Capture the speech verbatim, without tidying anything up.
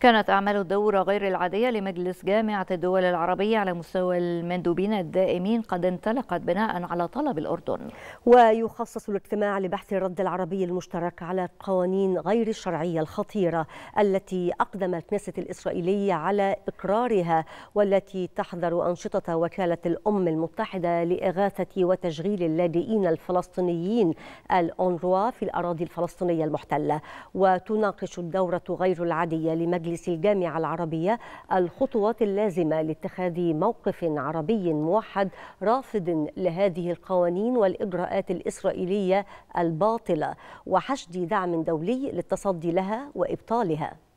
كانت أعمال الدورة غير العادية لمجلس جامعة الدول العربية على مستوى المندوبين الدائمين قد انطلقت بناء على طلب الأردن. ويخصص الاجتماع لبحث الرد العربي المشترك على القوانين غير الشرعية الخطيرة التي أقدم الكنست الإسرائيلية على إقرارها، والتي تحظر أنشطة وكالة الأمم المتحدة لإغاثة وتشغيل اللاجئين الفلسطينيين الأونروا في الأراضي الفلسطينية المحتلة. وتناقش الدورة غير العادية لمجلس الجامعة العربية الخطوات اللازمة لاتخاذ موقف عربي موحد رافض لهذه القوانين والإجراءات الإسرائيلية الباطلة، وحشد دعم دولي للتصدي لها وإبطالها.